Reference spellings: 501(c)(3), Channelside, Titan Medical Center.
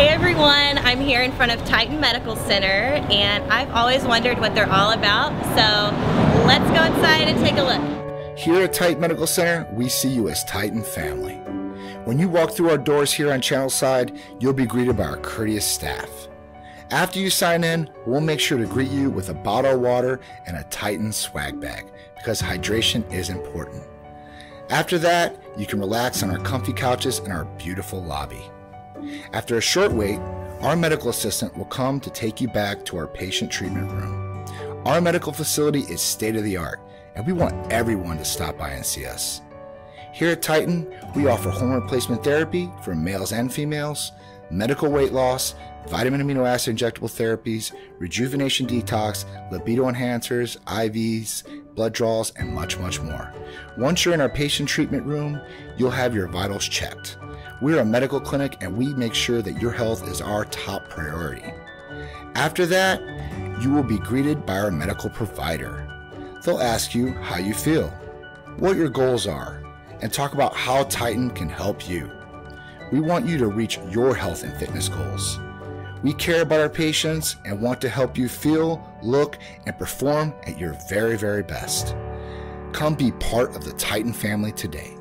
Hey everyone, I'm here in front of Titan Medical Center and I've always wondered what they're all about, so let's go inside and take a look. Here at Titan Medical Center, we see you as Titan family. When you walk through our doors here on Channelside, you'll be greeted by our courteous staff. After you sign in, we'll make sure to greet you with a bottle of water and a Titan swag bag, because hydration is important. After that, you can relax on our comfy couches in our beautiful lobby. After a short wait, our medical assistant will come to take you back to our patient treatment room. Our medical facility is state-of-the-art, and we want everyone to stop by and see us. Here at Titan, we offer hormone replacement therapy for males and females, medical weight loss, vitamin amino acid injectable therapies, rejuvenation detox, libido enhancers, IVs, blood draws, and much, much more. Once you're in our patient treatment room, you'll have your vitals checked. We're a medical clinic and we make sure that your health is our top priority. After that, you will be greeted by our medical provider. They'll ask you how you feel, what your goals are, and talk about how Titan can help you. We want you to reach your health and fitness goals. We care about our patients and want to help you feel, look, and perform at your very, very best. Come be part of the Titan family today.